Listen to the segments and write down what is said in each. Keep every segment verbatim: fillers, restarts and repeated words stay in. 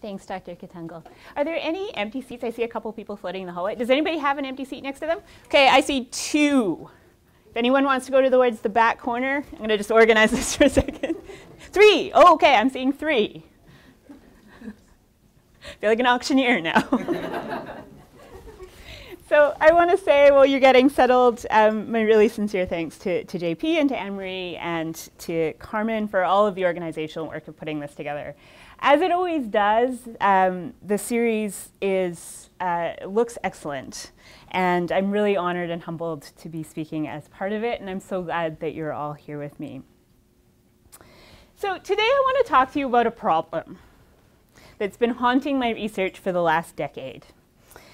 Thanks, Doctor Katangal. Are there any empty seats? I see a couple people floating in the hallway. Does anybody have an empty seat next to them? Okay, I see two. If anyone wants to go to the towards the back corner, I'm going to just organize this for a second. Three. Oh, okay, I'm seeing three. I feel like an auctioneer now. So I want to say, well, you're getting settled. Um, my really sincere thanks to, to J P and to Anne-Marie and to Carmen for all of the organizational work of putting this together. As it always does, um, the series is uh, looks excellent, and I'm really honored and humbled to be speaking as part of it, and I'm so glad that you're all here with me. So today I want to talk to you about a problem that's been haunting my research for the last decade.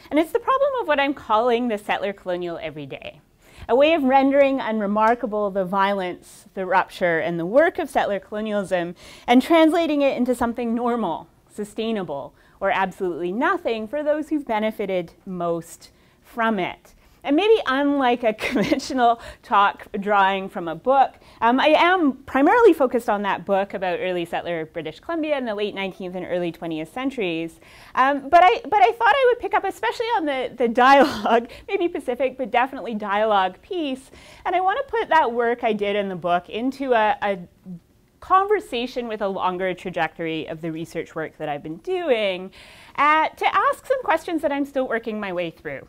And it's the problem of what I'm calling the settler colonial everyday, a way of rendering unremarkable the violence, the rupture, and the work of settler colonialism, and translating it into something normal, sustainable, or absolutely nothing for those who've benefited most from it. And maybe unlike a conventional talk drawing from a book, um, I am primarily focused on that book about early settler British Columbia in the late nineteenth and early twentieth centuries. Um, but, I, but I thought I would pick up, especially on the, the dialogue, maybe Pacific, but definitely dialogue piece. And I want to put that work I did in the book into a, a conversation with a longer trajectory of the research work that I've been doing uh, to ask some questions that I'm still working my way through.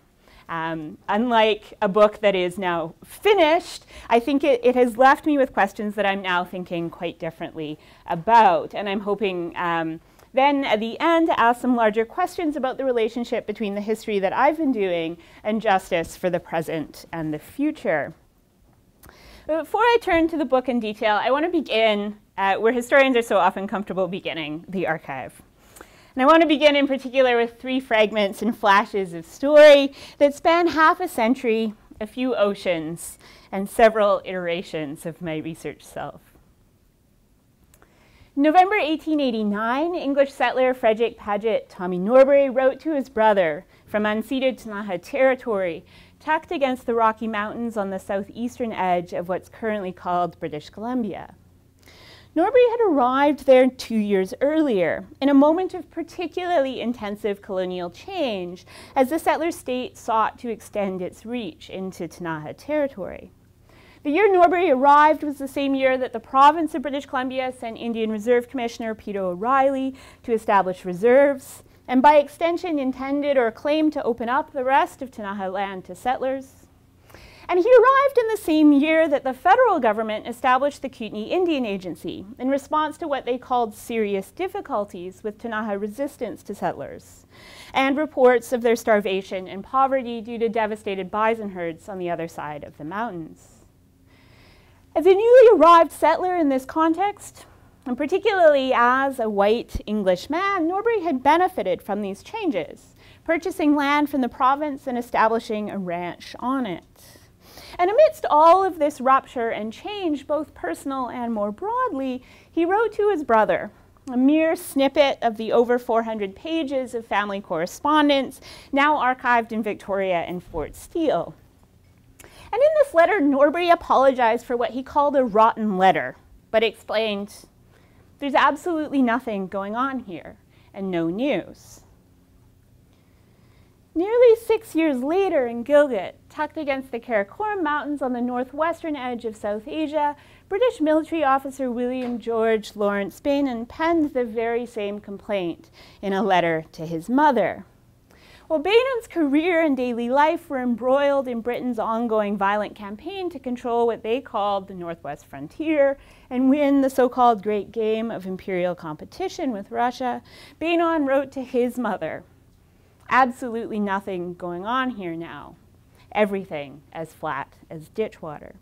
Um, unlike a book that is now finished, I think it, it has left me with questions that I'm now thinking quite differently about. And I'm hoping um, then at the end to ask some larger questions about the relationship between the history that I've been doing and justice for the present and the future. Before I turn to the book in detail, I want to begin uh, where historians are so often comfortable beginning, the archive. And I want to begin in particular with three fragments and flashes of story that span half a century, a few oceans, and several iterations of my research self. In November eighteen eighty-nine, English settler Frederick Paget Tommy Norbury wrote to his brother from unceded Tsunaha territory, tucked against the Rocky Mountains on the southeastern edge of what's currently called British Columbia. Norbury had arrived there two years earlier, in a moment of particularly intensive colonial change, as the settler state sought to extend its reach into Tsunaha territory. The year Norbury arrived was the same year that the province of British Columbia sent Indian Reserve Commissioner Peter O'Reilly to establish reserves, and by extension intended or claimed to open up the rest of Tsunaha land to settlers. And he arrived in the same year that the federal government established the Kootenay Indian Agency in response to what they called serious difficulties with Tsunaha resistance to settlers, and reports of their starvation and poverty due to devastated bison herds on the other side of the mountains. As a newly arrived settler in this context, and particularly as a white English man, Norbury had benefited from these changes, purchasing land from the province and establishing a ranch on it. And amidst all of this rupture and change, both personal and more broadly, he wrote to his brother, a mere snippet of the over four hundred pages of family correspondence, now archived in Victoria and Fort Steele. And in this letter, Norbury apologized for what he called a rotten letter, but explained, there's absolutely nothing going on here, and no news. Nearly six years later in Gilgit, tucked against the Karakoram Mountains on the northwestern edge of South Asia, British military officer William George Lawrence Bannon penned the very same complaint in a letter to his mother. While Bannon's career and daily life were embroiled in Britain's ongoing violent campaign to control what they called the Northwest Frontier and win the so-called great game of imperial competition with Russia, Bannon wrote to his mother, absolutely nothing going on here now. Everything as flat as ditch water.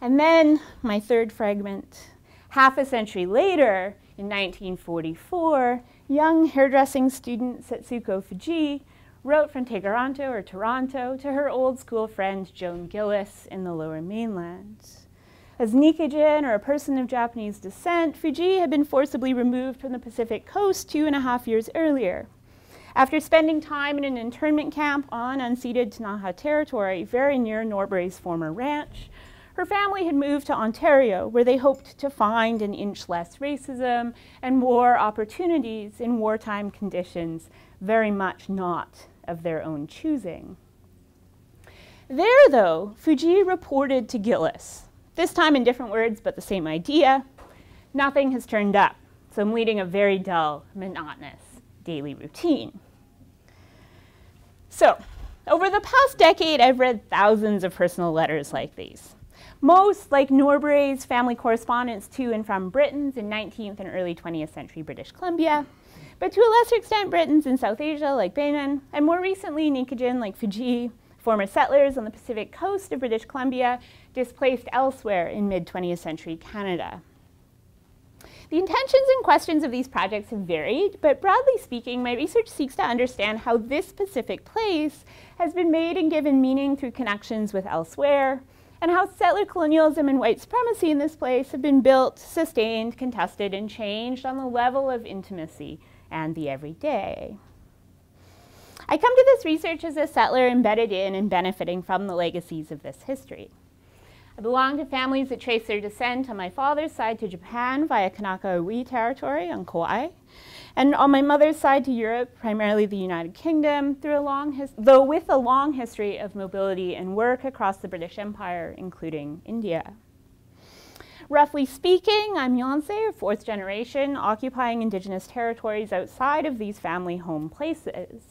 And then my third fragment, half a century later, in nineteen forty-four, young hairdressing student Setsuko Fujii wrote from Tegaranto or Toronto to her old school friend Joan Gillis in the Lower Mainland. As Nikkeijin, or a person of Japanese descent, Fujii had been forcibly removed from the Pacific coast two and a half years earlier. After spending time in an internment camp on unceded Tsunaha territory very near Norbury's former ranch, her family had moved to Ontario, where they hoped to find an inch less racism and more opportunities in wartime conditions, very much not of their own choosing. There, though, Fujii reported to Gillis, this time in different words but the same idea. Nothing has turned up, so I'm leading a very dull, monotonous daily routine. So, over the past decade, I've read thousands of personal letters like these. Most, like Norbury's family correspondence to and from Britons in nineteenth and early twentieth century British Columbia, but to a lesser extent, Britons in South Asia, like Bannon, and more recently, Nikkeijin, like Fujii, former settlers on the Pacific coast of British Columbia, displaced elsewhere in mid-twentieth century Canada. The intentions and questions of these projects have varied, but broadly speaking, my research seeks to understand how this Pacific place has been made and given meaning through connections with elsewhere, and how settler colonialism and white supremacy in this place have been built, sustained, contested, and changed on the level of intimacy and the everyday. I come to this research as a settler embedded in and benefiting from the legacies of this history. I belong to families that trace their descent on my father's side to Japan via Kanaka Oi territory on Kauai, and on my mother's side to Europe, primarily the United Kingdom, through a long though with a long history of mobility and work across the British Empire, including India. Roughly speaking, I'm Yonsei, or fourth generation, occupying indigenous territories outside of these family home places.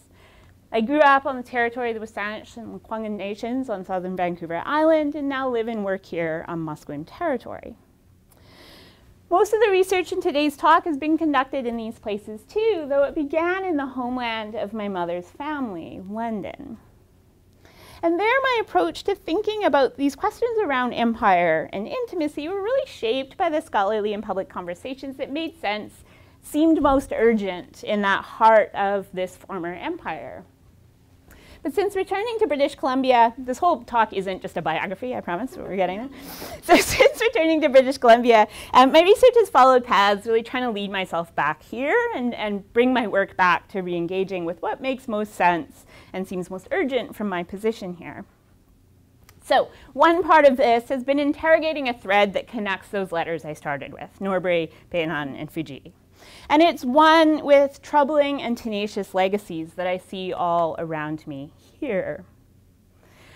I grew up on the territory of the Wsáneć and Lekwungen Nations on southern Vancouver Island, and now live and work here on Musqueam territory. Most of the research in today's talk has been conducted in these places too, though it began in the homeland of my mother's family, London. And there, my approach to thinking about these questions around empire and intimacy were really shaped by the scholarly and public conversations that made sense, seemed most urgent in that heart of this former empire. But since returning to British Columbia, this whole talk isn't just a biography, I promise, but we're getting it. So since returning to British Columbia, um, my research has followed paths, really trying to lead myself back here and, and bring my work back to re-engaging with what makes most sense and seems most urgent from my position here. So one part of this has been interrogating a thread that connects those letters I started with, Norbury, Bannon, and Fujii. And it's one with troubling and tenacious legacies that I see all around me here.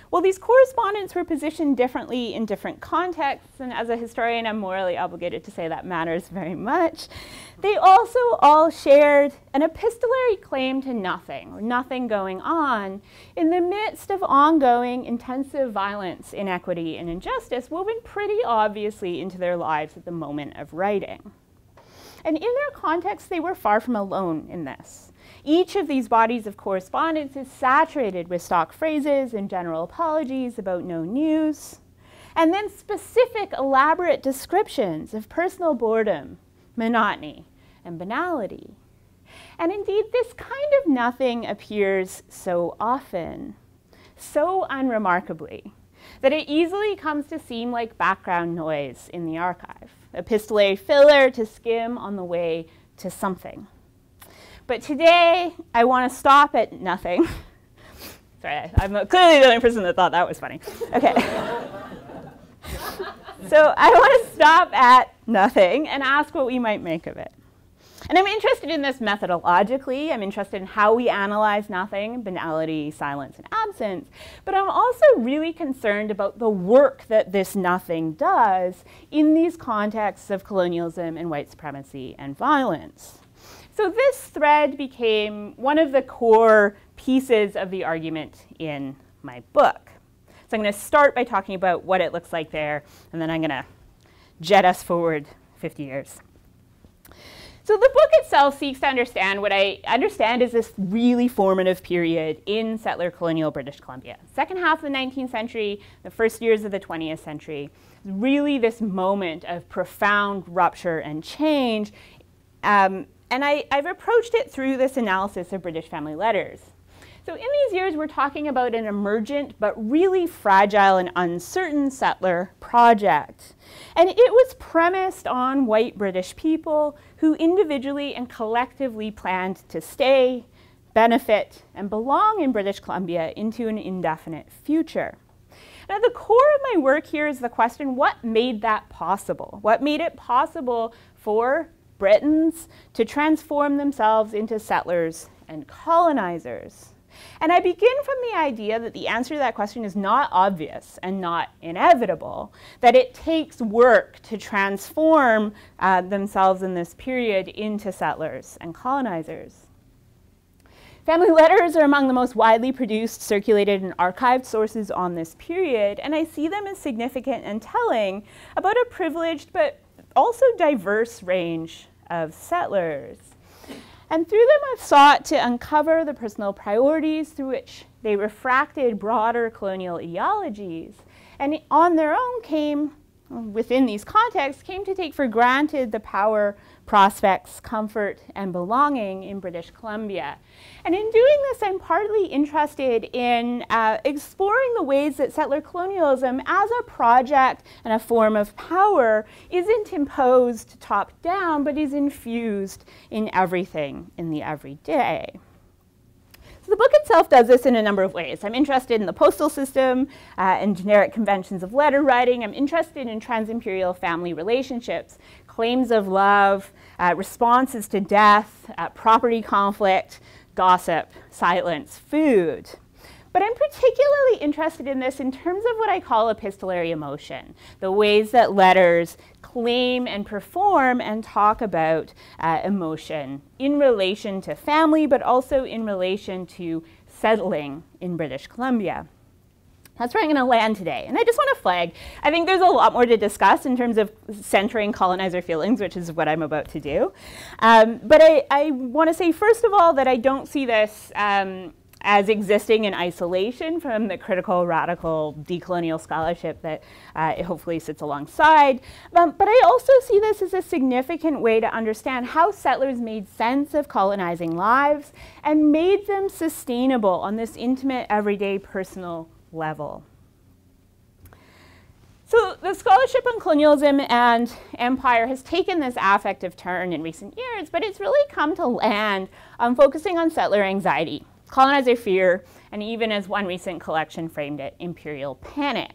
Well, these correspondents were positioned differently in different contexts, and as a historian, I'm morally obligated to say that matters very much. They also all shared an epistolary claim to nothing, or nothing going on, in the midst of ongoing intensive violence, inequity, and injustice woven pretty obviously into their lives at the moment of writing. And in their context, they were far from alone in this. Each of these bodies of correspondence is saturated with stock phrases and general apologies about no news, and then specific, elaborate descriptions of personal boredom, monotony, and banality. And indeed, this kind of nothing appears so often, so unremarkably, that it easily comes to seem like background noise in the archive, epistolary filler to skim on the way to something. But today, I want to stop at nothing. Sorry, I'm clearly the only person that thought that was funny. Okay. So I want to stop at nothing and ask what we might make of it. And I'm interested in this methodologically. I'm interested in how we analyze nothing, banality, silence, and absence. But I'm also really concerned about the work that this nothing does in these contexts of colonialism and white supremacy and violence. So this thread became one of the core pieces of the argument in my book. So I'm going to start by talking about what it looks like there, and then I'm going to jet us forward fifty years. So the book itself seeks to understand what I understand is this really formative period in settler colonial British Columbia. Second half of the nineteenth century, the first years of the twentieth century, really this moment of profound rupture and change. Um, and I, I've approached it through this analysis of British family letters. So in these years, we're talking about an emergent but really fragile and uncertain settler project. And it was premised on white British people who individually and collectively planned to stay, benefit, and belong in British Columbia into an indefinite future. And at the core of my work here is the question, what made that possible? What made it possible for Britons to transform themselves into settlers and colonizers? And I begin from the idea that the answer to that question is not obvious and not inevitable, that it takes work to transform uh, themselves in this period into settlers and colonizers. Family letters are among the most widely produced, circulated, and archived sources on this period, and I see them as significant and telling about a privileged but also diverse range of settlers. And through them, I've sought to uncover the personal priorities through which they refracted broader colonial ideologies, and on their own came, within these contexts, came to take for granted the power, prospects, comfort, and belonging in British Columbia. And in doing this, I'm partly interested in uh, exploring the ways that settler colonialism as a project and a form of power isn't imposed top-down, but is infused in everything in the everyday. The book itself does this in a number of ways. I'm interested in the postal system uh, and generic conventions of letter writing. I'm interested in trans-imperial family relationships, claims of love, uh, responses to death, uh, property conflict, gossip, silence, food. But I'm particularly interested in this in terms of what I call epistolary emotion, the ways that letters claim and perform and talk about uh, emotion in relation to family, but also in relation to settling in British Columbia. That's where I'm going to land today. And I just want to flag, I think there's a lot more to discuss in terms of centering colonizer feelings, which is what I'm about to do. Um, but I, I want to say, first of all, that I don't see this um, as existing in isolation from the critical, radical, decolonial scholarship that uh, it hopefully sits alongside. Um, but I also see this as a significant way to understand how settlers made sense of colonizing lives and made them sustainable on this intimate, everyday, personal level. So the scholarship on colonialism and empire has taken this affective turn in recent years, but it's really come to land on focusing on settler anxiety, colonizer fear, and even, as one recent collection framed it, imperial panic.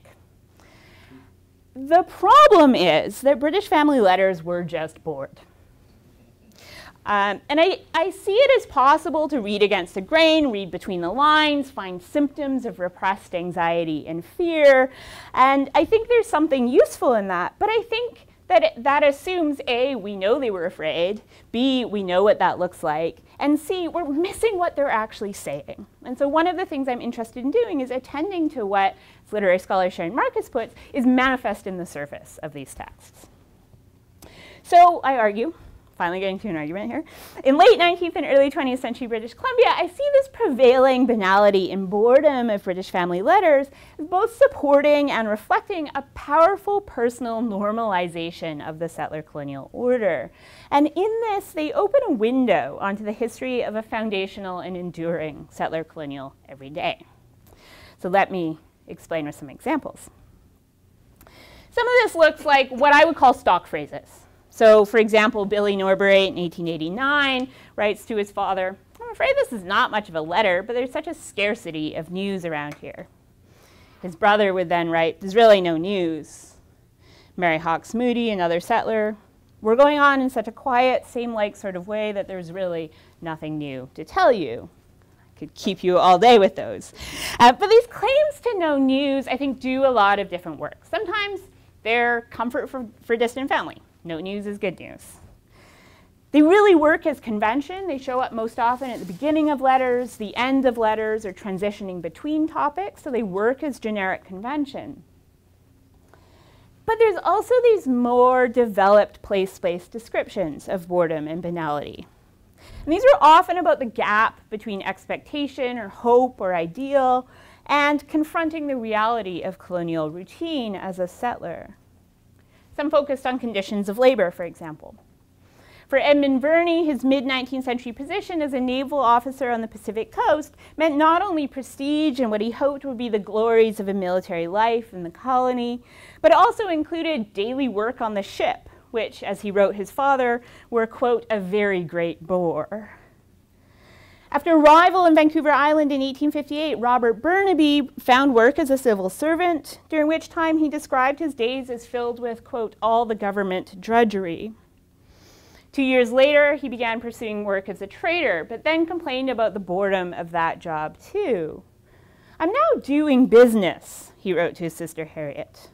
The problem is that British family letters were just bored. Um, and I, I see it as possible to read against the grain, read between the lines, find symptoms of repressed anxiety and fear. And I think there's something useful in that, but I think that it, that assumes, A, we know they were afraid, B, we know what that looks like, and C, we're missing what they're actually saying. And so one of the things I'm interested in doing is attending to what literary scholar Sharon Marcus puts is manifest in the surface of these texts. So I argue, finally getting to an argument here, in late nineteenth and early twentieth century British Columbia, I see this prevailing banality and boredom of British family letters as both supporting and reflecting a powerful personal normalization of the settler colonial order. And in this, they open a window onto the history of a foundational and enduring settler colonial everyday. So let me explain with some examples. Some of this looks like what I would call stock phrases. So, for example, Billy Norbury in eighteen eighty-nine writes to his father, I'm afraid this is not much of a letter, but there's such a scarcity of news around here. His brother would then write, there's really no news. Mary Hawkes Moody, another settler, we're going on in such a quiet, same-like sort of way that there's really nothing new to tell you. Could keep you all day with those. Uh, but these claims to no news, I think, do a lot of different work. Sometimes they're comfort for, for distant family. No news is good news. They really work as convention. They show up most often at the beginning of letters, the end of letters, or transitioning between topics, so they work as generic convention. But there's also these more developed place-based descriptions of boredom and banality. And these are often about the gap between expectation or hope or ideal and confronting the reality of colonial routine as a settler. Some focused on conditions of labor, for example. For Edmund Verney, his mid-nineteenth century position as a naval officer on the Pacific coast meant not only prestige and what he hoped would be the glories of a military life in the colony, but also included daily work on the ship, which, as he wrote his father, were, quote, a very great bore. After arrival in Vancouver Island in eighteen fifty-eight, Robert Burnaby found work as a civil servant, during which time he described his days as filled with, quote, all the government drudgery. Two years later, he began pursuing work as a trader, but then complained about the boredom of that job too. I'm now doing business, he wrote to his sister Harriet.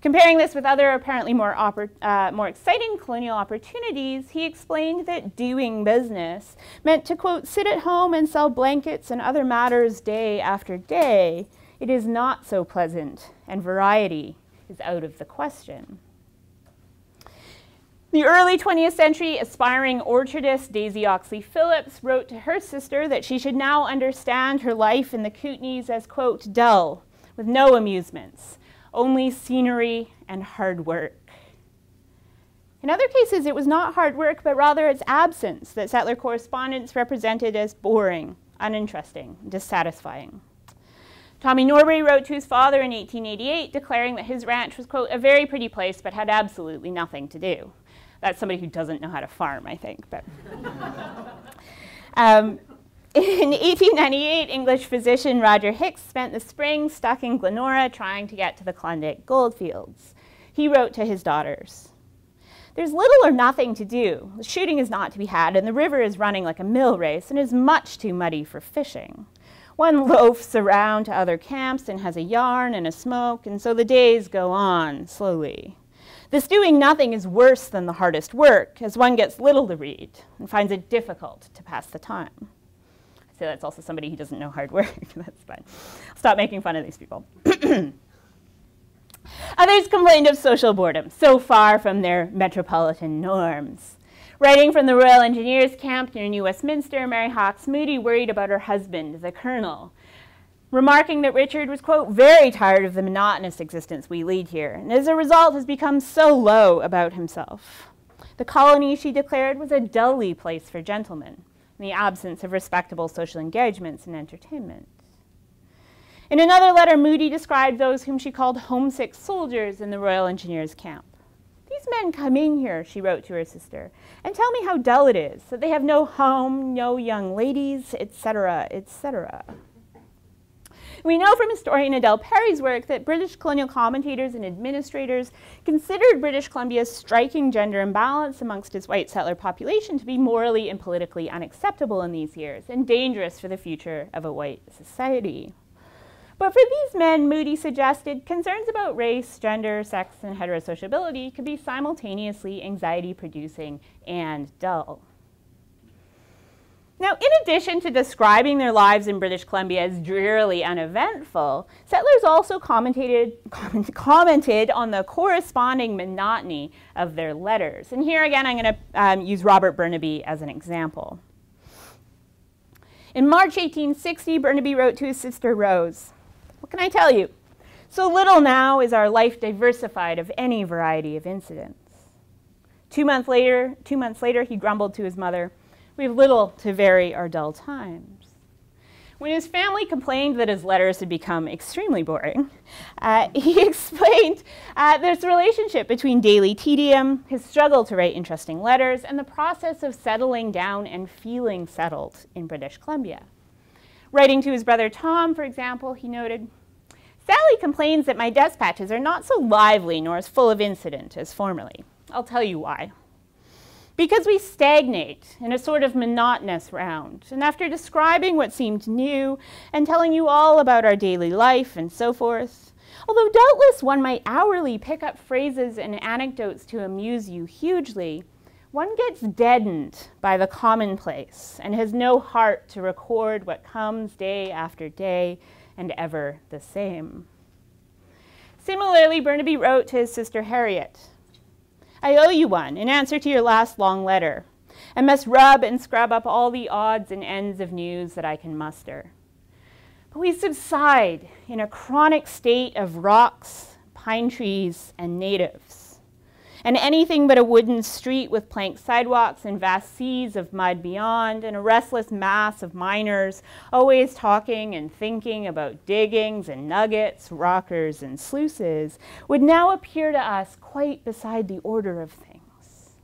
Comparing this with other apparently more, uh, more exciting colonial opportunities, he explained that doing business meant to, quote, sit at home and sell blankets and other matters day after day. It is not so pleasant, and variety is out of the question. The early twentieth century aspiring orchardist Daisy Oxley Phillips wrote to her sister that she should now understand her life in the Kootenays as, quote, dull, with no amusements, only scenery and hard work. In other cases, it was not hard work, but rather its absence that settler correspondents represented as boring, uninteresting, dissatisfying. Tommy Norbury wrote to his father in eighteen eighty-eight, declaring that his ranch was, quote, a very pretty place, but had absolutely nothing to do. That's somebody who doesn't know how to farm, I think. But. um, In eighteen ninety-eight, English physician Roger Hicks spent the spring stuck in Glenora trying to get to the Klondike goldfields. He wrote to his daughters, "There's little or nothing to do. The shooting is not to be had, and the river is running like a mill race and is much too muddy for fishing. One loafs around to other camps and has a yarn and a smoke, and so the days go on slowly. This doing nothing is worse than the hardest work, as one gets little to read and finds it difficult to pass the time." So that's also somebody who doesn't know hard work. That's fine. Stop making fun of these people. Others complained of social boredom, so far from their metropolitan norms. Writing from the Royal Engineers Camp near New Westminster, Mary Hawkes Moody worried about her husband, the colonel, remarking that Richard was, quote, very tired of the monotonous existence we lead here, and as a result has become so low about himself. The colony, she declared, was a dully place for gentlemen, in the absence of respectable social engagements and entertainment. In another letter, Moody described those whom she called homesick soldiers in the Royal Engineers Camp. "These men come in here," she wrote to her sister, "and tell me how dull it is, that they have no home, no young ladies, et cetera, et cetera" We know from historian Adele Perry's work that British colonial commentators and administrators considered British Columbia's striking gender imbalance amongst its white settler population to be morally and politically unacceptable in these years and dangerous for the future of a white society. But for these men, Moody suggested, concerns about race, gender, sex, and heterosociability could be simultaneously anxiety-producing and dull. Now, in addition to describing their lives in British Columbia as drearily uneventful, settlers also commentated, comment, commented on the corresponding monotony of their letters. And here again, I'm going to um, use Robert Burnaby as an example. In March eighteen sixty, Burnaby wrote to his sister Rose, "What can I tell you? So little now is our life diversified of any variety of incidents." Two months later, two months later, he grumbled to his mother, "We have little to vary our dull times." When his family complained that his letters had become extremely boring, uh, he explained uh, this relationship between daily tedium, his struggle to write interesting letters, and the process of settling down and feeling settled in British Columbia. Writing to his brother Tom, for example, he noted, "Sally complains that my despatches are not so lively nor as full of incident as formerly. I'll tell you why. Because we stagnate in a sort of monotonous round, and after describing what seemed new and telling you all about our daily life and so forth, although doubtless one might hourly pick up phrases and anecdotes to amuse you hugely, one gets deadened by the commonplace and has no heart to record what comes day after day and ever the same." Similarly, Burnaby wrote to his sister Harriet, "I owe you one in answer to your last long letter, and must rub and scrub up all the odds and ends of news that I can muster. But we subside in a chronic state of rocks, pine trees, and natives, and anything but a wooden street with plank sidewalks and vast seas of mud beyond, and a restless mass of miners always talking and thinking about diggings and nuggets, rockers and sluices, would now appear to us quite beside the order of things.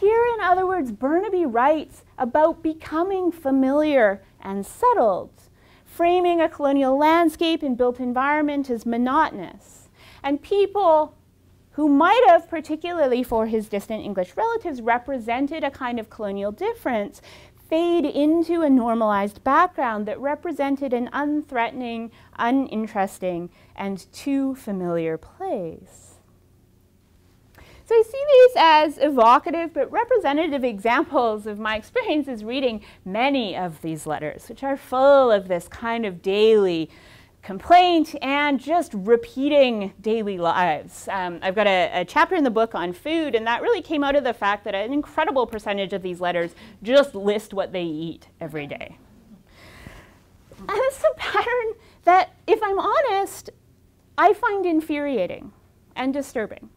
Herein other words, Burnaby writes about becoming familiar and settled, framing a colonial landscape and built environment as monotonous. And people who might have, particularly for his distant English relatives, represented a kind of colonial difference, fade into a normalized background that represented an unthreatening, uninteresting, and too familiar place. So I see these as evocative but representative examples of my experiences reading many of these letters, which are full of this kind of daily complaint and just repeating daily lives. Um, I've got a, a chapter in the book on food, and that really came out of the fact that an incredible percentage of these letters just list what they eat every day. And it's a pattern that, if I'm honest, I find infuriating and disturbing.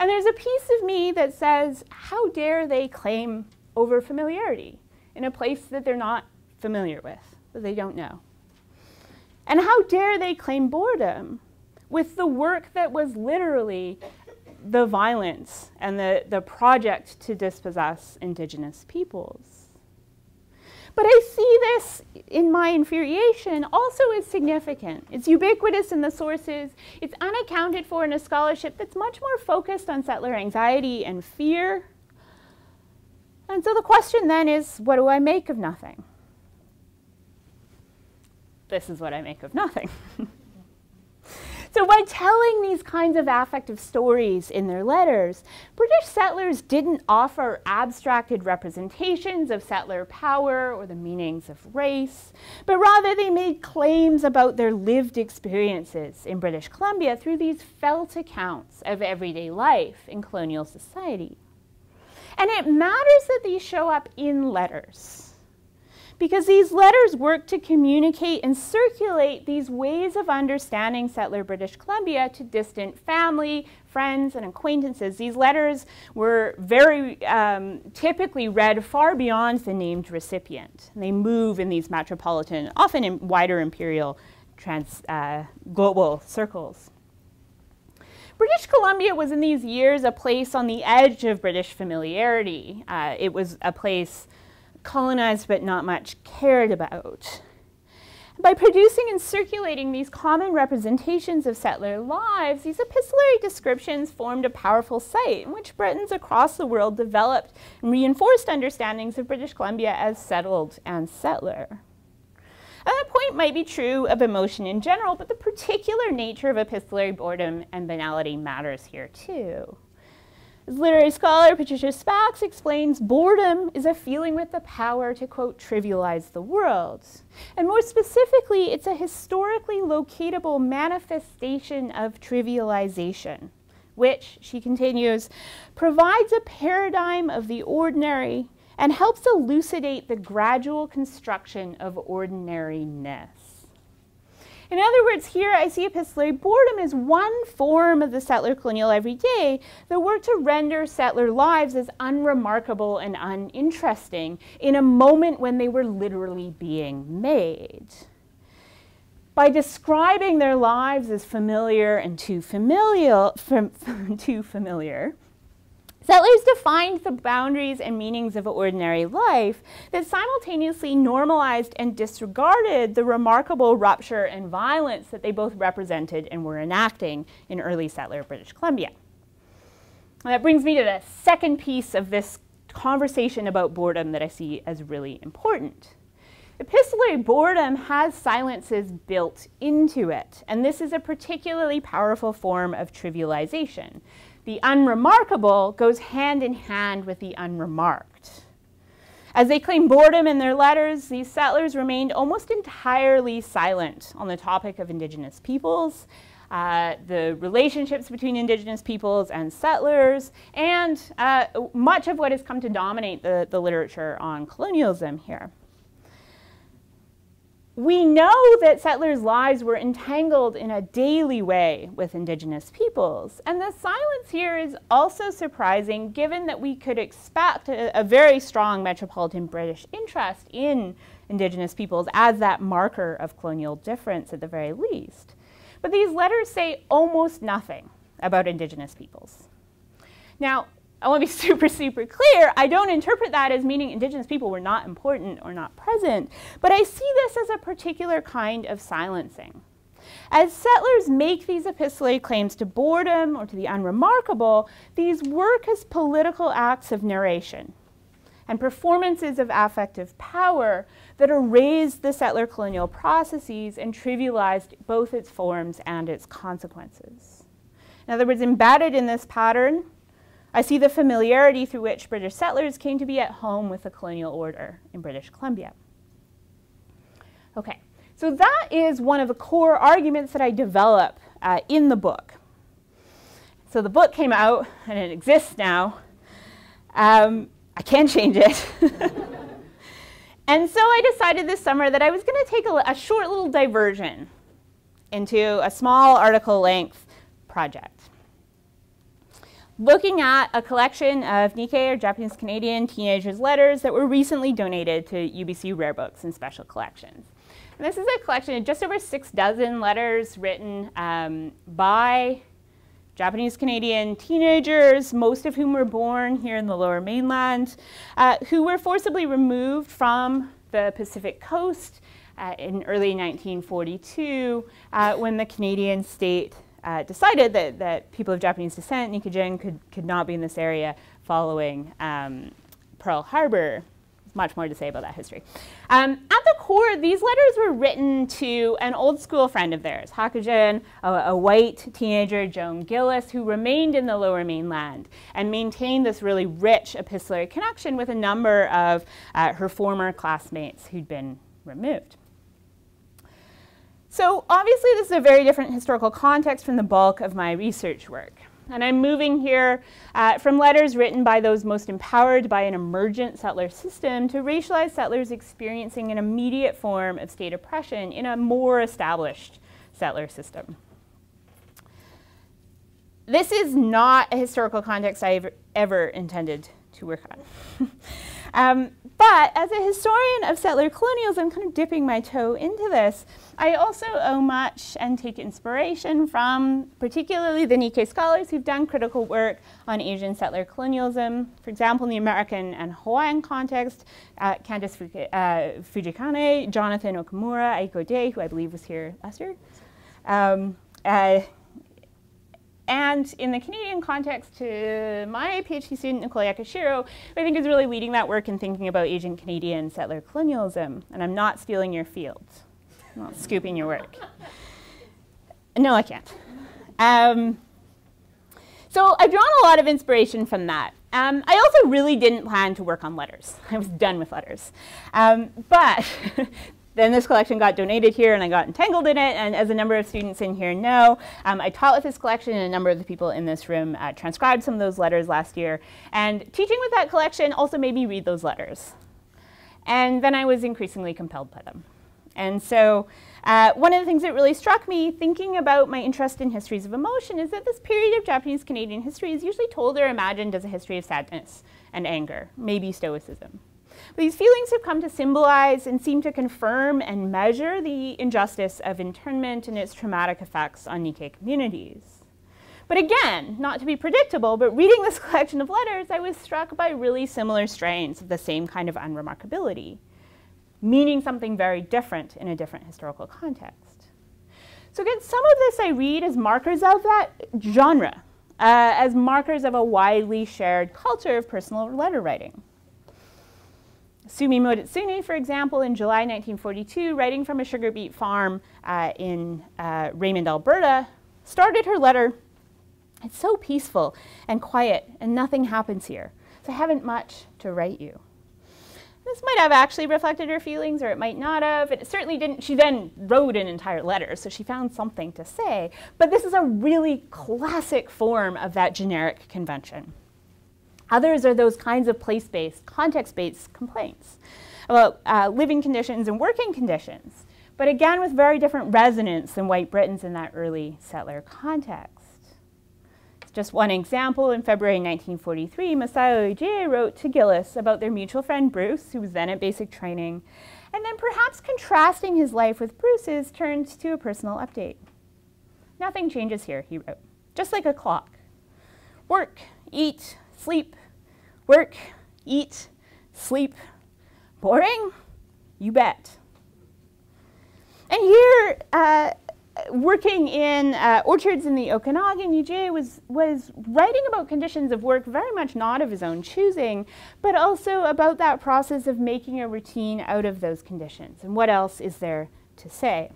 And there's a piece of me that says, how dare they claim over familiarity in a place that they're not familiar with, that they don't know? And how dare they claim boredom with the work that was literally the violence and the, the project to dispossess Indigenous peoples? But I see this in my infuriation also as significant. It's ubiquitous in the sources. It's unaccounted for in a scholarship that's much more focused on settler anxiety and fear. And so the question then is, what do I make of nothing? This is what I make of nothing. So by telling these kinds of affective stories in their letters, British settlers didn't offer abstracted representations of settler power or the meanings of race, but rather they made claims about their lived experiences in British Columbia through these felt accounts of everyday life in colonial society. And it matters that these show up in letters, because these letters work to communicate and circulate these ways of understanding settler British Columbia to distant family, friends, and acquaintances. These letters were very um, typically read far beyond the named recipient. And they move in these metropolitan, often in wider imperial trans, uh, global circles. British Columbia was in these years a place on the edge of British familiarity. Uh, it was a place colonized but not much cared about. By producing and circulating these common representations of settler lives, these epistolary descriptions formed a powerful site in which Britons across the world developed and reinforced understandings of British Columbia as settled and settler. And that point might be true of emotion in general, but the particular nature of epistolary boredom and banality matters here too. As literary scholar Patricia Spax explains, boredom is a feeling with the power to, quote, trivialize the world. And more specifically, it's a historically locatable manifestation of trivialization, which, she continues, provides a paradigm of the ordinary and helps elucidate the gradual construction of ordinariness. In other words, here I see epistolary boredom as one form of the settler colonial everyday that worked to render settler lives as unremarkable and uninteresting in a moment when they were literally being made. By describing their lives as familiar and too familial, fam, too familiar, settlers defined the boundaries and meanings of ordinary life that simultaneously normalized and disregarded the remarkable rupture and violence that they both represented and were enacting in early settler British Columbia. And that brings me to the second piece of this conversation about boredom that I see as really important. Epistolary boredom has silences built into it, and this is a particularly powerful form of trivialization. The unremarkable goes hand in hand with the unremarked. As they claim boredom in their letters, these settlers remained almost entirely silent on the topic of Indigenous peoples, uh, the relationships between Indigenous peoples and settlers, and uh, much of what has come to dominate the, the literature on colonialism here. We know that settlers' lives were entangled in a daily way with Indigenous peoples. And the silence here is also surprising, given that we could expect a, a very strong metropolitan British interest in Indigenous peoples as that marker of colonial difference at the very least. But these letters say almost nothing about Indigenous peoples. Now, I want to be super, super clear. I don't interpret that as meaning indigenous people were not important or not present, but I see this as a particular kind of silencing. As settlers make these epistolary claims to boredom or to the unremarkable, these work as political acts of narration and performances of affective power that erase the settler colonial processes and trivialized both its forms and its consequences. In other words, embedded in this pattern, I see the familiarity through which British settlers came to be at home with the colonial order in British Columbia. Okay, so that is one of the core arguments that I develop uh, in the book. So the book came out, and it exists now. Um, I can change it. And so I decided this summer that I was going to take a, a short little diversion into a small article length project, looking at a collection of Nikkei, or Japanese Canadian, teenagers' letters that were recently donated to U B C Rare Books and Special Collections. And this is a collection of just over six dozen letters written um, by Japanese Canadian teenagers, most of whom were born here in the Lower Mainland, uh, who were forcibly removed from the Pacific coast uh, in early nineteen forty-two uh, when the Canadian state Uh, decided that, that people of Japanese descent, Nikkeijin, could, could not be in this area following um, Pearl Harbor. There's much more to say about that history. Um, at the core, these letters were written to an old school friend of theirs, Hakuijin, a, a white teenager, Joan Gillis, who remained in the Lower Mainland and maintained this really rich epistolary connection with a number of uh, her former classmates who'd been removed. So obviously this is a very different historical context from the bulk of my research work. And I'm moving here uh, from letters written by those most empowered by an emergent settler system to racialized settlers experiencing an immediate form of state oppression in a more established settler system. This is not a historical context I've ever intended to work on. Um, but as a historian of settler colonialism, kind of dipping my toe into this, I also owe much and take inspiration from particularly the Nikkei scholars who've done critical work on Asian settler colonialism. For example, in the American and Hawaiian context, uh, Candace uh, Fujikane, Jonathan Okamura, Aiko Day, who I believe was here last year. Um, uh, And in the Canadian context, to my PhD student, Nicole Yakashiro, who I think is really leading that work and thinking about Asian Canadian settler colonialism. And I'm not stealing your fields. I'm not scooping your work. No, I can't. Um, so I've drawn a lot of inspiration from that. Um, I also really didn't plan to work on letters. I was done with letters. Um, but then this collection got donated here, and I got entangled in it. And as a number of students in here know, um, I taught with this collection, and a number of the people in this room uh, transcribed some of those letters last year. And teaching with that collection also made me read those letters. And then I was increasingly compelled by them. And so uh, one of the things that really struck me thinking about my interest in histories of emotion is that this period of Japanese Canadian history is usually told or imagined as a history of sadness and anger, maybe stoicism. But these feelings have come to symbolize and seem to confirm and measure the injustice of internment and its traumatic effects on Nikkei communities. But again, not to be predictable, but reading this collection of letters, I was struck by really similar strains of the same kind of unremarkability, meaning something very different in a different historical context. So again, some of this I read as markers of that genre, uh, as markers of a widely shared culture of personal letter writing. Sumi Moritsune, for example, in July nineteen forty-two, writing from a sugar beet farm uh, in uh, Raymond, Alberta, started her letter, "It's so peaceful and quiet, and nothing happens here, so I haven't much to write you." This might have actually reflected her feelings, or it might not have. It certainly didn't. She then wrote an entire letter, so she found something to say. But this is a really classic form of that generic convention. Others are those kinds of place-based, context-based complaints about uh, living conditions and working conditions, but again with very different resonance than white Britons in that early settler context. It's just one example. In February nineteen forty-three, Masao Ujie wrote to Gillis about their mutual friend Bruce, who was then at basic training, and then perhaps contrasting his life with Bruce's, turned to a personal update. "Nothing changes here," he wrote, "just like a clock. Work, eat, sleep, work, eat, sleep. Boring? You bet. And here, uh, working in uh, orchards in the Okanagan, Yujiro was, was writing about conditions of work very much not of his own choosing, but also about that process of making a routine out of those conditions. And what else is there to say?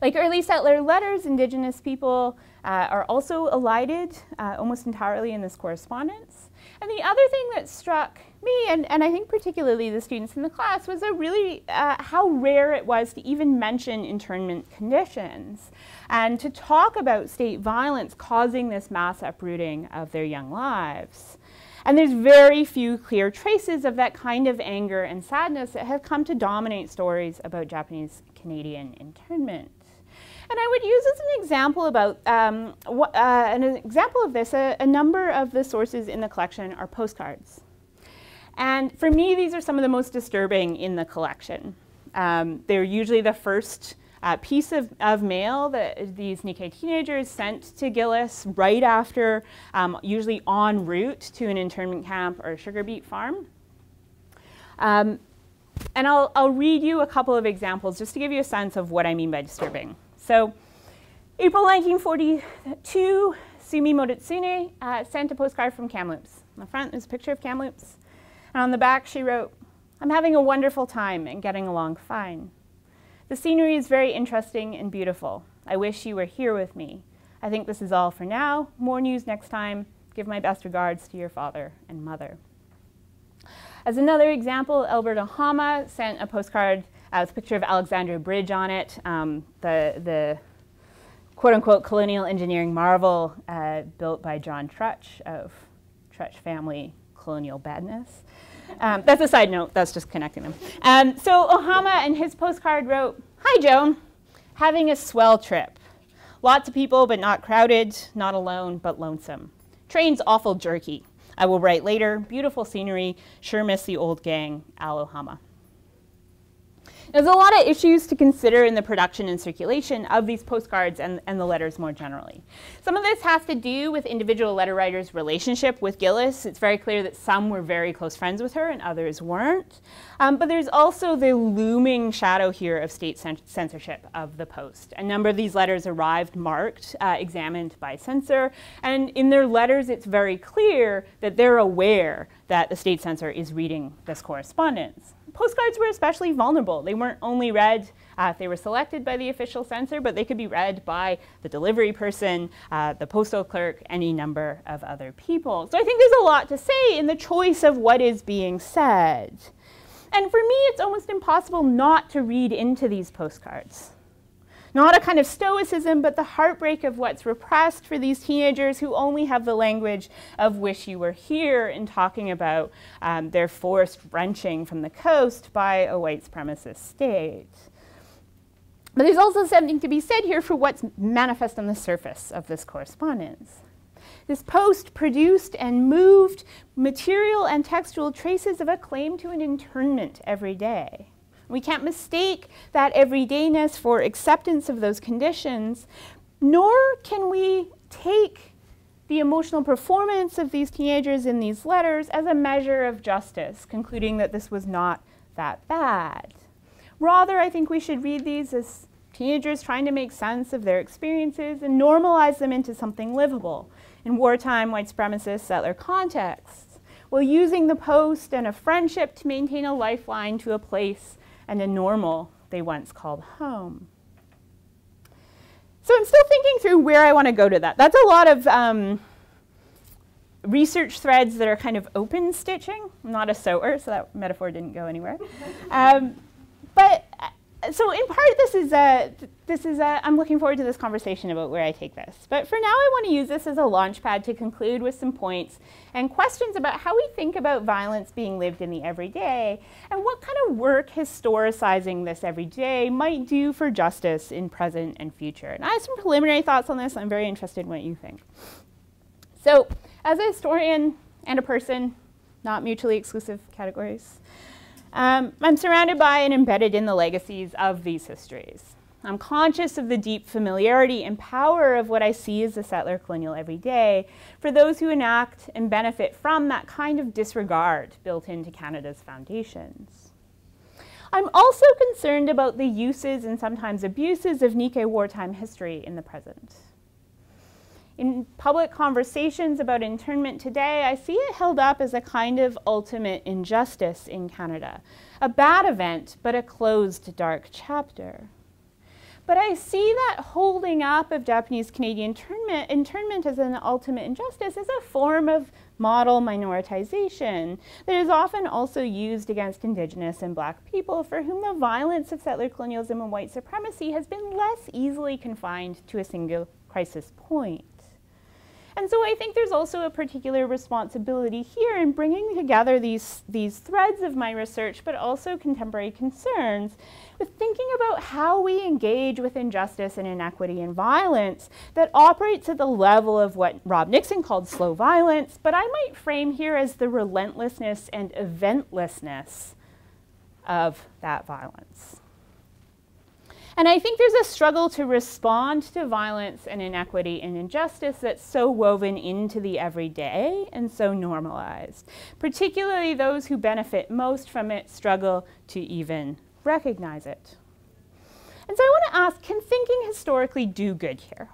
Like early settler letters, Indigenous people uh, are also elided uh, almost entirely in this correspondence. And the other thing that struck me, and, and I think particularly the students in the class, was a really uh, how rare it was to even mention internment conditions and to talk about state violence causing this mass uprooting of their young lives. And there's very few clear traces of that kind of anger and sadness that have come to dominate stories about Japanese Canadian internment. And I would use as an example about um, uh, an example of this. A, a number of the sources in the collection are postcards, and for me, these are some of the most disturbing in the collection. Um, they're usually the first uh, piece of, of mail that these Nikkei teenagers sent to Gillis right after, um, usually en route to an internment camp or a sugar beet farm. Um, and I'll, I'll read you a couple of examples just to give you a sense of what I mean by disturbing. So, April nineteen forty-two, Sumi Moritsune uh, sent a postcard from Kamloops. On the front, there's a picture of Kamloops. And on the back, she wrote, "I'm having a wonderful time and getting along fine. The scenery is very interesting and beautiful. I wish you were here with me. I think this is all for now. More news next time. Give my best regards to your father and mother." As another example, Albert Ohama sent a postcard Uh, it's a picture of Alexandra Bridge on it, um, the, the quote-unquote colonial engineering marvel uh, built by John Trutch of Trutch family colonial badness. Um, that's a side note. That's just connecting them. Um, so Ohama in his postcard wrote, "Hi, Joan. Having a swell trip. Lots of people, but not crowded. Not alone, but lonesome. Train's awful jerky. I will write later. Beautiful scenery. Sure miss the old gang. Al Ohama." There's a lot of issues to consider in the production and circulation of these postcards and, and the letters more generally. Some of this has to do with individual letter writers' relationship with Gillis. It's very clear that some were very close friends with her and others weren't. Um, but there's also the looming shadow here of state censorship of the Post. A number of these letters arrived marked, uh, examined by censor. And in their letters, it's very clear that they're aware that the state censor is reading this correspondence. Postcards were especially vulnerable. They weren't only read uh, if they were selected by the official censor, but they could be read by the delivery person, uh, the postal clerk, any number of other people. So I think there's a lot to say in the choice of what is being said. And for me, it's almost impossible not to read into these postcards. Not a kind of stoicism, but the heartbreak of what's repressed for these teenagers who only have the language of "wish you were here" in talking about um, their forced wrenching from the coast by a white supremacist state. But there's also something to be said here for what's manifest on the surface of this correspondence. This Post produced and moved material and textual traces of a claim to an internment every day. We can't mistake that everydayness for acceptance of those conditions, nor can we take the emotional performance of these teenagers in these letters as a measure of justice, concluding that this was not that bad. Rather, I think we should read these as teenagers trying to make sense of their experiences and normalize them into something livable in wartime, white supremacist, settler contexts, while using the Post and a friendship to maintain a lifeline to a place and a normal they once called home. So I'm still thinking through where I want to go to that. That's a lot of um, research threads that are kind of open stitching. I'm not a sewer, so that metaphor didn't go anywhere. um, but so in part, this is a, this is a, I'm looking forward to this conversation about where I take this. But for now, I want to use this as a launch pad to conclude with some points and questions about how we think about violence being lived in the everyday and what kind of work historicizing this everyday might do for justice in present and future. And I have some preliminary thoughts on this. I'm very interested in what you think. So as a historian and a person, not mutually exclusive categories, Um, I'm surrounded by and embedded in the legacies of these histories. I'm conscious of the deep familiarity and power of what I see as the settler colonial everyday for those who enact and benefit from that kind of disregard built into Canada's foundations. I'm also concerned about the uses and sometimes abuses of Nikkei wartime history in the present. In public conversations about internment today, I see it held up as a kind of ultimate injustice in Canada. A bad event, but a closed dark chapter. But I see that holding up of Japanese Canadian internment, internment as an ultimate injustice is a form of model minoritization that is often also used against Indigenous and Black people for whom the violence of settler colonialism and white supremacy has been less easily confined to a single crisis point. And so I think there's also a particular responsibility here in bringing together these, these threads of my research, but also contemporary concerns, with thinking about how we engage with injustice and inequity and violence that operates at the level of what Rob Nixon called slow violence, but I might frame here as the relentlessness and eventlessness of that violence. And I think there's a struggle to respond to violence and inequity and injustice that's so woven into the everyday and so normalized. Particularly those who benefit most from it struggle to even recognize it. And so I want to ask, can thinking historically do good here?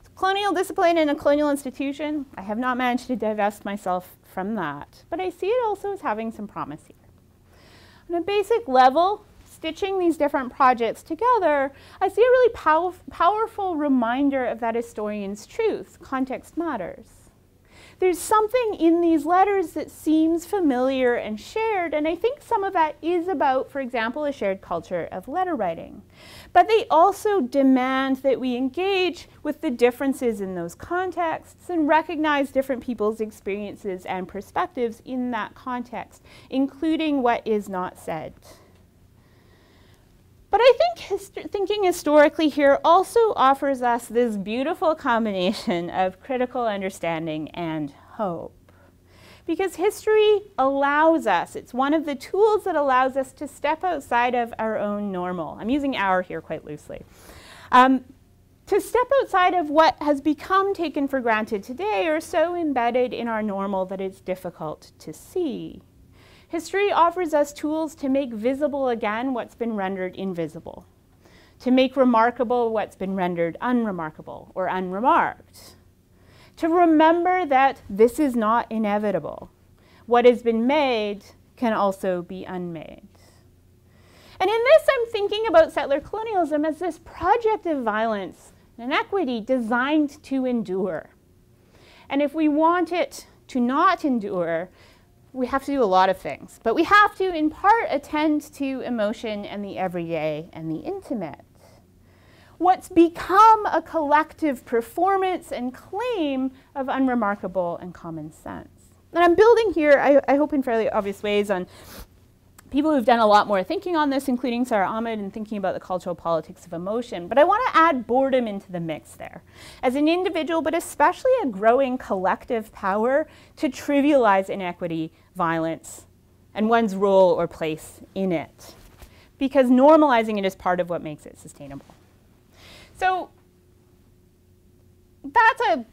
It's colonial discipline in a colonial institution. I have not managed to divest myself from that. But I see it also as having some promise here. On a basic level, stitching these different projects together, I see a really pow powerful reminder of that historian's truth. Context matters. There's something in these letters that seems familiar and shared, and I think some of that is about, for example, a shared culture of letter writing. But they also demand that we engage with the differences in those contexts and recognize different people's experiences and perspectives in that context, including what is not said. But I think hist- thinking historically here also offers us this beautiful combination of critical understanding and hope. Because history allows us, it's one of the tools that allows us to step outside of our own normal. I'm using our here quite loosely. Um, to step outside of what has become taken for granted today or so embedded in our normal that it's difficult to see. History offers us tools to make visible again what's been rendered invisible, to make remarkable what's been rendered unremarkable or unremarked, to remember that this is not inevitable. What has been made can also be unmade. And in this, I'm thinking about settler colonialism as this project of violence and inequity designed to endure. And if we want it to not endure, we have to do a lot of things, but we have to, in part, attend to emotion and the everyday and the intimate. What's become a collective performance and claim of unremarkable and common sense. And I'm building here, I, I hope in fairly obvious ways, on people who've done a lot more thinking on this, including Sarah Ahmed, and thinking about the cultural politics of emotion. But I want to add boredom into the mix there. As an individual, but especially a growing collective power to trivialize inequity, violence, and one's role or place in it. Because normalizing it is part of what makes it sustainable. So that's a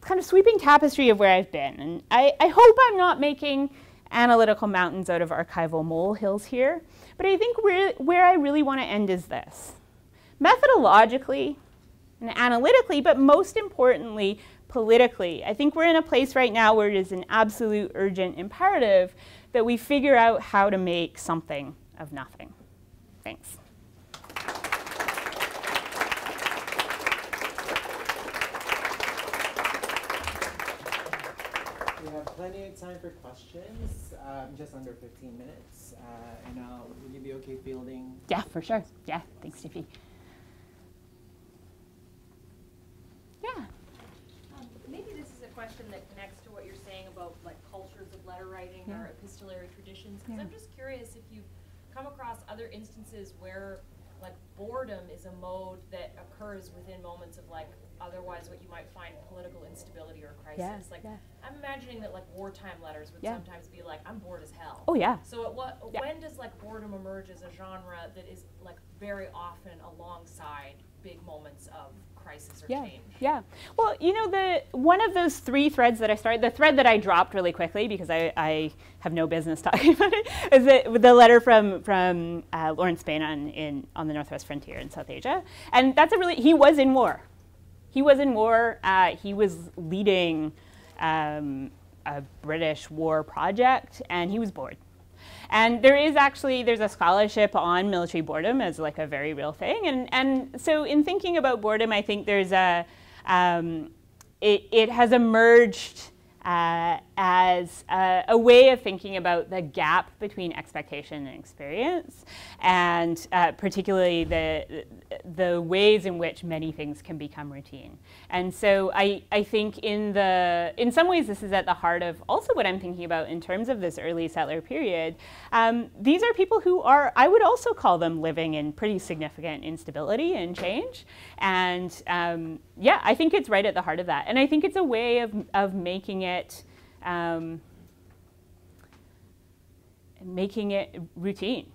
kind of sweeping tapestry of where I've been. And I, I hope I'm not making analytical mountains out of archival molehills here. But I think where, where I really want to end is this. Methodologically and analytically, but most importantly, politically, I think we're in a place right now where it is an absolute urgent imperative that we figure out how to make something of nothing. Thanks. Plenty of time for questions, um, just under fifteen minutes. Uh, and now, will you be okay fielding? Yeah, for sure. Yeah, thanks, J P. Yeah. Um, maybe this is a question that connects to what you're saying about like cultures of letter writing yeah. or epistolary traditions. Because yeah. I'm just curious if you've come across other instances where like boredom is a mode that occurs within moments of like otherwise what you might find political instability or crisis. Yeah, like yeah. I'm imagining that like wartime letters would yeah. sometimes be like, I'm bored as hell. Oh yeah. So at what yeah. when does like boredom emerge as a genre that is like very often alongside big moments of crisis or yeah. change? Yeah. Well, you know, the one of those three threads that I started, the thread that I dropped really quickly because I, I have no business talking about it, is the, the letter from from uh, Lawrence Bannon in on the Northwest Frontier in South Asia, and that's a really he was in war. He was in war. Uh, he was leading um, a British war project, and he was bored. And there is actually there's a scholarship on military boredom as like a very real thing. And and so in thinking about boredom, I think there's a um, it, it has emerged uh, as a, a way of thinking about the gap between expectation and experience, and uh, particularly the. the ways in which many things can become routine. And so I, I think in the in some ways this is at the heart of also what I'm thinking about in terms of this early settler period. Um, these are people who are, I would also call them living in pretty significant instability and change. And um, yeah, I think it's right at the heart of that. And I think it's a way of, of making it um, making it routine.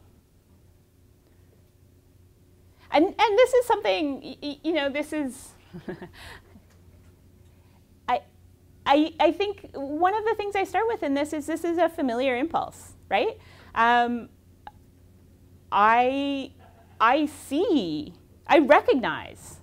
And, and this is something, you know, this is, I, I, I think one of the things I start with in this is this is a familiar impulse, right? Um, I, I see, I recognize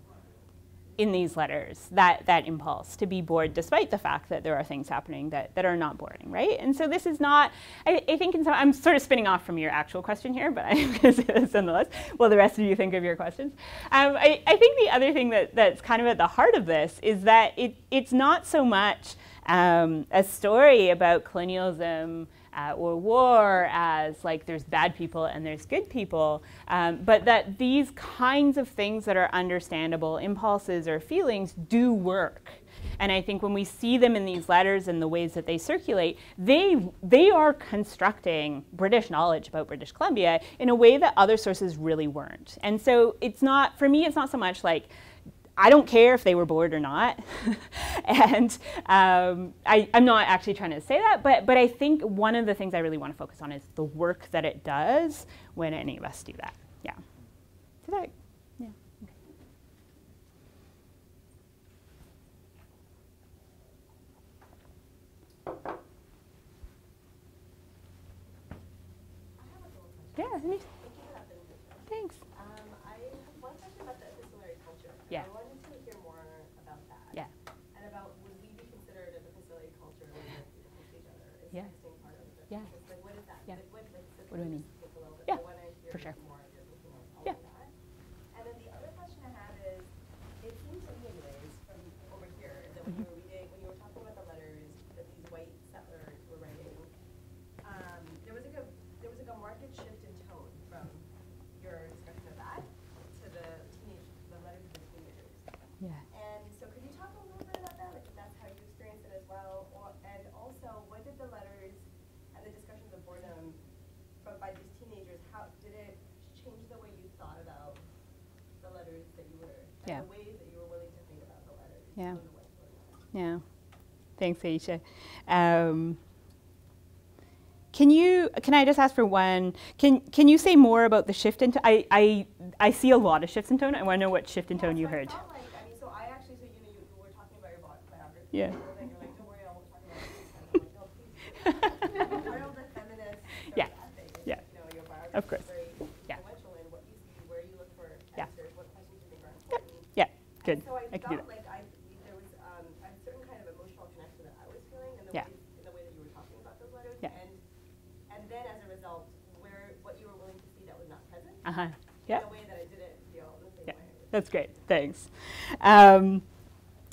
in these letters that, that impulse to be bored despite the fact that there are things happening that, that are not boring, right? And so this is not, I, I think in some, I'm sort of spinning off from your actual question here, but I'm gonna say this nonetheless while the rest of you think of your questions. Um, I, I think the other thing that, that's kind of at the heart of this is that it, it's not so much um, a story about colonialism Uh, or war as like there's bad people and there's good people, um, but that these kinds of things that are understandable impulses or feelings do work. And I think when we see them in these letters and the ways that they circulate, they, they are constructing British knowledge about British Columbia in a way that other sources really weren't. And so it's not, for me, it's not so much like, I don't care if they were bored or not, and um, I, I'm not actually trying to say that, but, but I think one of the things I really want to focus on is the work that it does when any of us do that. Yeah. Did I? Yeah. Okay. Yeah. Thanks. Thanks. Um, I have one question about the epistolary culture. Yeah. Yeah. Like, what is that? Yeah. Like, what, like, so what do I mean? Yeah, for sure. More, yeah. And then the other question I had is, it seems to me anyways, from over here, that when mm-hmm. you were reading, when you were talking about the letters that these white settlers were writing, um, there was like a there was like a marked shift in tone from your discussion of that to the teenage the letters to the teenagers. Yeah. And so could you talk a little bit about that? Like if that's how you experienced it as well, or, and also what did the letters boredom from by these teenagers, how did it change the way you thought about the letters that you were, and yeah. the ways that you were willing to think about the letters? Yeah. The yeah. Thanks, Aisha. Um, can you, can I just ask for one, can can you say more about the shift in tone? I, I, I see a lot of shifts in tone. I want to know what shift in yeah, tone so you I heard. Felt like, I mean, so I actually, so you know, you, you were talking about your biography. Yeah. And you're like, don't worry, I won't talk about it. I'm like, no, please. Of course. Yeah. Yeah. Yeah. Good. So I, I can do that. Like I, there was um, a certain kind of emotional connection that I was feeling in the, yeah. way, in the way that you were talking about those letters. Yeah. And, and then as a result, where what you were willing to see that was not present uh-huh. yeah. in a way that I didn't feel the same yeah. way. That's great. Thanks. Um,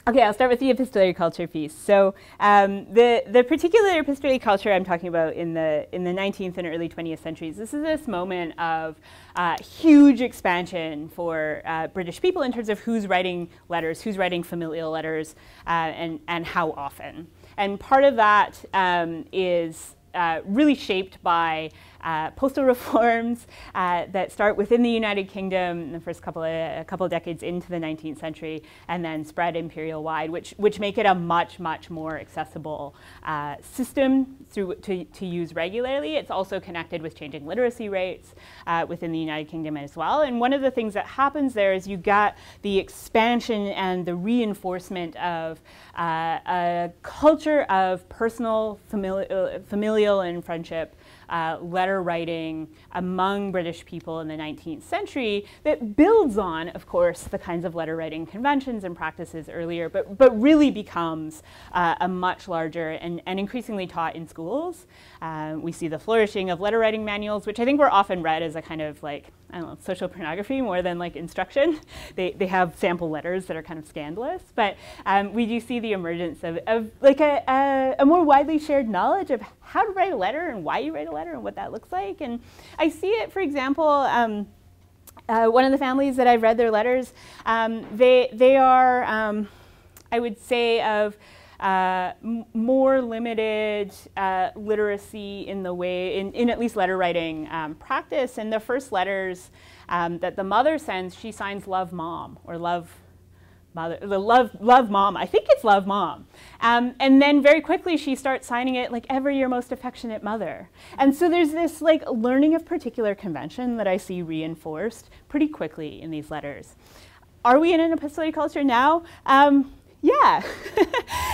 Okay, I'll start with the epistolary culture piece. So um, the, the particular epistolary culture I'm talking about in the, in the nineteenth and early twentieth centuries, this is this moment of uh, huge expansion for uh, British people in terms of who's writing letters, who's writing familial letters, uh, and, and how often. And part of that um, is uh, really shaped by uh, postal reforms uh, that start within the United Kingdom in the first couple of, a couple of decades into the nineteenth century and then spread imperial-wide, which, which make it a much, much more accessible uh, system through, to, to use regularly. It's also connected with changing literacy rates uh, within the United Kingdom as well. And one of the things that happens there is you get the expansion and the reinforcement of uh, a culture of personal, familial, familial and friendship uh, letter writing among British people in the nineteenth century that builds on, of course, the kinds of letter writing conventions and practices earlier, but, but really becomes uh, a much larger and, and increasingly taught in schools. Uh, we see the flourishing of letter writing manuals, which I think were often read as a kind of like, I don't know, social pornography more than like instruction. They, they have sample letters that are kind of scandalous, but um, we do see the emergence of, of like a, a, a more widely shared knowledge of how to write a letter and why you write a letter and what that looks like. And I see it, for example, um, uh, one of the families that I've read their letters, um, they, they are, um, I would say, of Uh, more limited uh, literacy in the way, in, in at least letter writing um, practice. And the first letters um, that the mother sends, she signs "Love Mom" or "Love Mother," the love, love mom. I think it's "Love Mom." Um, and then very quickly she starts signing it like "Ever your most affectionate mother." And so there's this like learning of particular convention that I see reinforced pretty quickly in these letters. Are we in an epistolary culture now? Um, Yeah,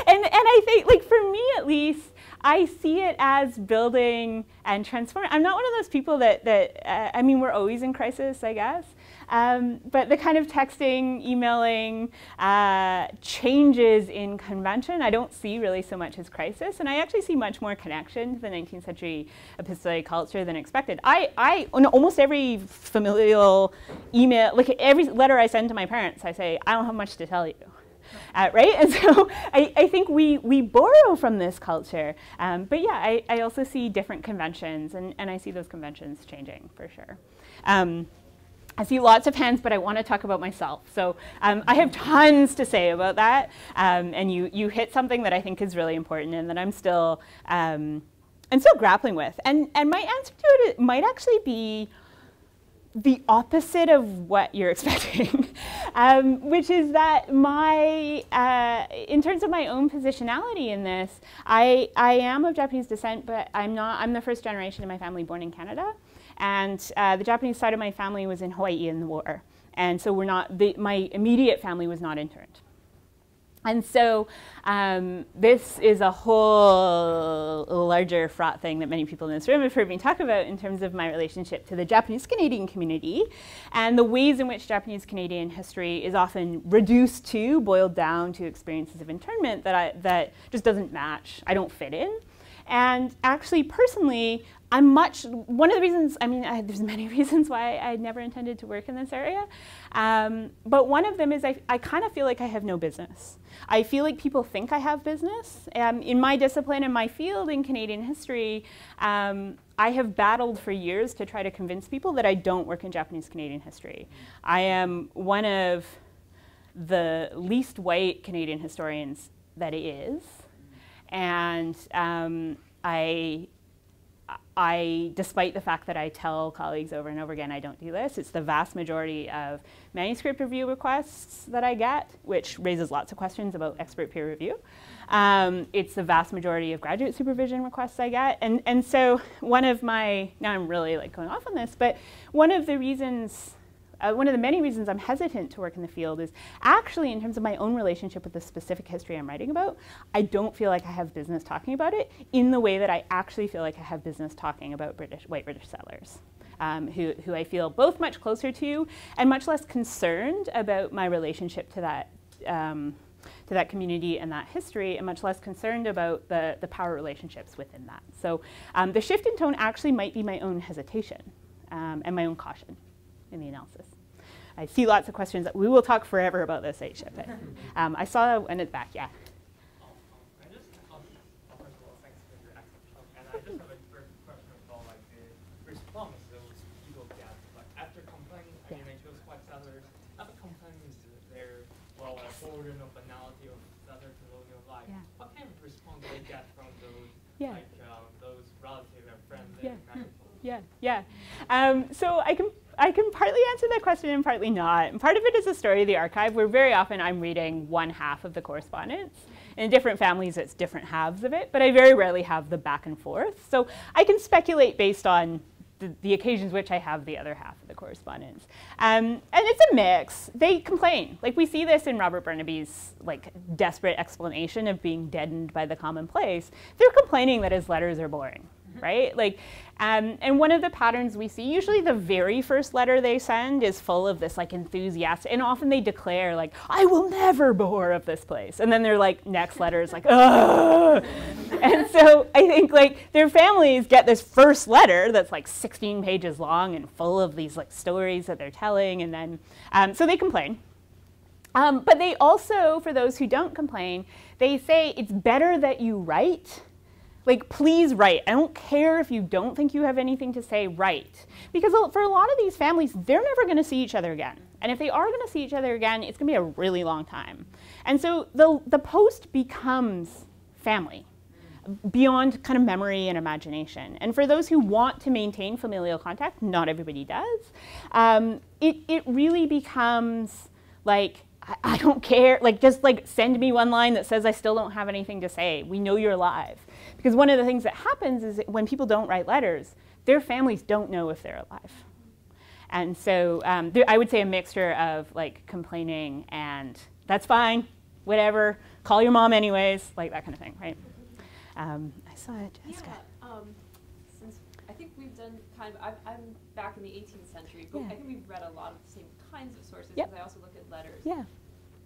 and, and I think, like, for me at least, I see it as building and transforming. I'm not one of those people that, that uh, I mean, we're always in crisis, I guess, um, but the kind of texting, emailing, uh, changes in convention, I don't see really so much as crisis, and I actually see much more connection to the nineteenth century epistolary culture than expected. I, I on almost every familial email, like every letter I send to my parents, I say, I don't have much to tell you. Uh, right? And so I, I think we, we borrow from this culture. Um, but yeah, I, I also see different conventions, and, and I see those conventions changing for sure. Um, I see lots of hands, but I want to talk about myself. So um, I have tons to say about that. Um, and you, you hit something that I think is really important and that I'm still, um, I'm still grappling with. And, and my answer to it might actually be the opposite of what you're expecting, um, which is that my, uh, in terms of my own positionality in this, I, I am of Japanese descent, but I'm not, I'm the first generation in my family born in Canada. And uh, the Japanese side of my family was in Hawaii in the war. And so we're not, the, my immediate family was not interned. And so um, this is a whole larger fraught thing that many people in this room have heard me talk about in terms of my relationship to the Japanese Canadian community and the ways in which Japanese Canadian history is often reduced to, boiled down to experiences of internment that, I, that just doesn't match. I don't fit in. And actually, personally, I'm much, one of the reasons, I mean, I, there's many reasons why I never intended to work in this area. Um, but one of them is I, I kind of feel like I have no business. I feel like people think I have business. Um, in my discipline, in my field, in Canadian history, um, I have battled for years to try to convince people that I don't work in Japanese Canadian history. I am one of the least white Canadian historians that is. And um, I, I, despite the fact that I tell colleagues over and over again I don't do this, it's the vast majority of manuscript review requests that I get, which raises lots of questions about expert peer review. Um, it's the vast majority of graduate supervision requests I get. And, and so one of my, now I'm really like going off on this, but one of the reasons Uh, one of the many reasons I'm hesitant to work in the field is actually in terms of my own relationship with the specific history I'm writing about, I don't feel like I have business talking about it in the way that I actually feel like I have business talking about British, white British settlers, um, who, who I feel both much closer to and much less concerned about my relationship to that, um, to that community and that history, and much less concerned about the, the power relationships within that. So um, the shift in tone actually might be my own hesitation um, and my own caution in the analysis. I see lots of questions. We will talk forever about this, Aisha, but um, I saw one at the back, yeah. I just, um, first of all, thanks for your excellent talk. And I just have a first question about like the response to those legal gaps. Like after complaining, I mean, I chose white settlers, after complaining to their, well, like, origin of banality of settler colonial life, yeah. What kind of response do they get from those, yeah. like, um, those relatives? yeah, yeah, yeah. Um, so I can I can partly answer that question and partly not. And part of it is the story of the archive, where very often I'm reading one half of the correspondence. In different families, it's different halves of it, but I very rarely have the back and forth. So I can speculate based on the, the occasions which I have the other half of the correspondence. Um, and it's a mix. They complain. Like, we see this in Robert Burnaby's like desperate explanation of being deadened by the commonplace. They're complaining that his letters are boring, right? Like, um, and one of the patterns we see, usually the very first letter they send is full of this like enthusiastic, and often they declare like, I will never bore of this place. And then their like next letter is like, ugh. And so I think like their families get this first letter that's like sixteen pages long and full of these like stories that they're telling, and then, um, so they complain. Um, but they also, for those who don't complain, they say it's better that you write. Like, please write. I don't care if you don't think you have anything to say, write. Because for a lot of these families, they're never going to see each other again. And if they are going to see each other again, it's going to be a really long time. And so the, the post becomes family, beyond kind of memory and imagination. And for those who want to maintain familial contact, not everybody does, um, it, it really becomes like, I, I don't care. Like, just like send me one line that says I still don't have anything to say. We know you're alive. Because one of the things that happens is that when people don't write letters, their families don't know if they're alive. And so um, I would say a mixture of like complaining and that's fine, whatever, call your mom anyways, like that kind of thing, right? Um, I saw it, Jessica. Yeah, um, since I think we've done kind of, I'm, I'm back in the eighteenth century, but yeah. I think we've read a lot of the same kinds of sources, because yep. I also looked at letters. Yeah.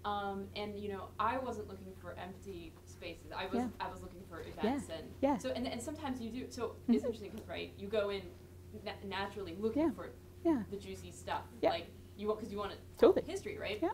Um, and you know, I wasn't looking for empty spaces. I was yeah. I was looking for events, yeah. and yeah. so and, and sometimes you do. So mm-hmm. It's interesting because right, you go in na naturally looking yeah. for yeah. the juicy stuff, yeah. like you want because you want to totally. History, right? Yeah.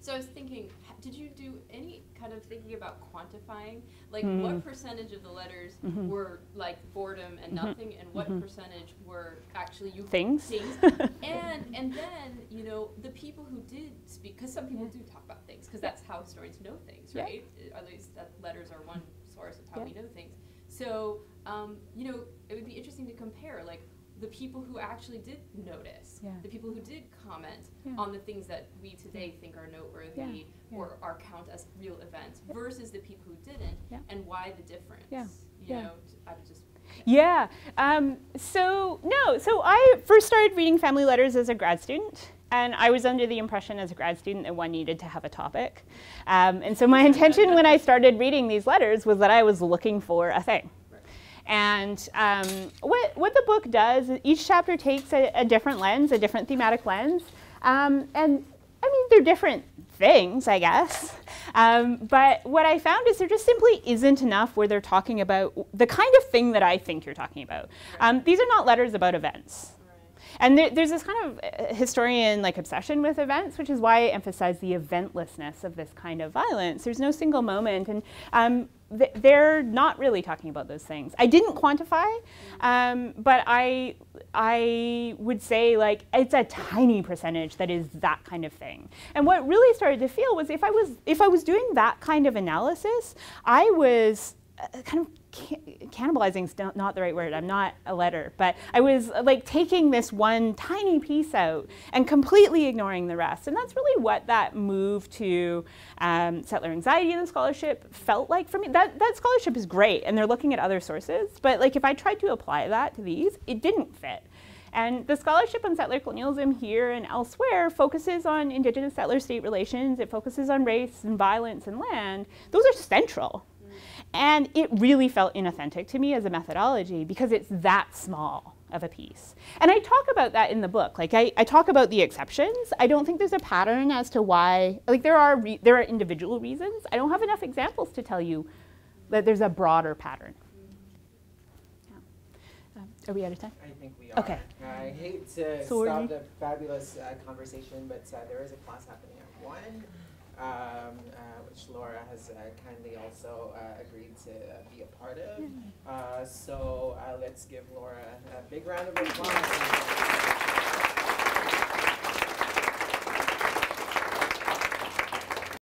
So I was thinking, did you do any kind of thinking about quantifying, like mm-hmm. what percentage of the letters mm-hmm. were like boredom and mm-hmm. nothing, and what mm-hmm. percentage were actually you things? things? and and then you know the people who did speak, because some people yeah. do talk about things, because that's how historians know things, yeah. right? At least that letters are one source of how yeah. we know things. So um, you know it would be interesting to compare, like. The people who actually did notice, yeah. the people who did comment yeah. on the things that we today think are noteworthy yeah. Yeah. or are count as real events yeah. versus the people who didn't, yeah. and why the difference. Yeah. You yeah. know, I would just yeah. yeah. Um, so no, so I first started reading family letters as a grad student, and I was under the impression as a grad student that one needed to have a topic, um, and so my intention when I started reading these letters was that I was looking for a thing. And um, what, what the book does, each chapter takes a, a different lens, a different thematic lens. Um, and I mean, they're different things, I guess. Um, but what I found is there just simply isn't enough where they're talking about the kind of thing that I think you're talking about. Um, these are not letters about events. And there, there's this kind of historian like obsession with events, which is why I emphasize the eventlessness of this kind of violence. There's no single moment, and um, th they're not really talking about those things. I didn't quantify, um, but I I would say like it's a tiny percentage that is that kind of thing. And what really started to feel was if I was if I was doing that kind of analysis, I was uh, kind of. Cannibalizing is not the right word. I'm not a letter, but I was like taking this one tiny piece out and completely ignoring the rest. And that's really what that move to um, settler anxiety in the scholarship felt like for me. That, that scholarship is great, and they're looking at other sources. But like if I tried to apply that to these, it didn't fit. And the scholarship on settler colonialism here and elsewhere focuses on indigenous settler-state relations. It focuses on race and violence and land. Those are central. And it really felt inauthentic to me as a methodology because it's that small of a piece. And I talk about that in the book. Like I, I talk about the exceptions. I don't think there's a pattern as to why, like there are, re there are individual reasons. I don't have enough examples to tell you that there's a broader pattern. Yeah. Um, are we out of time? I think we are. Okay. I hate to Sorry. stop the fabulous uh, conversation, but uh, there is a class happening at one. Um, uh, which Laura has uh, kindly also uh, agreed to uh, be a part of. Uh, so uh, let's give Laura a big round of applause.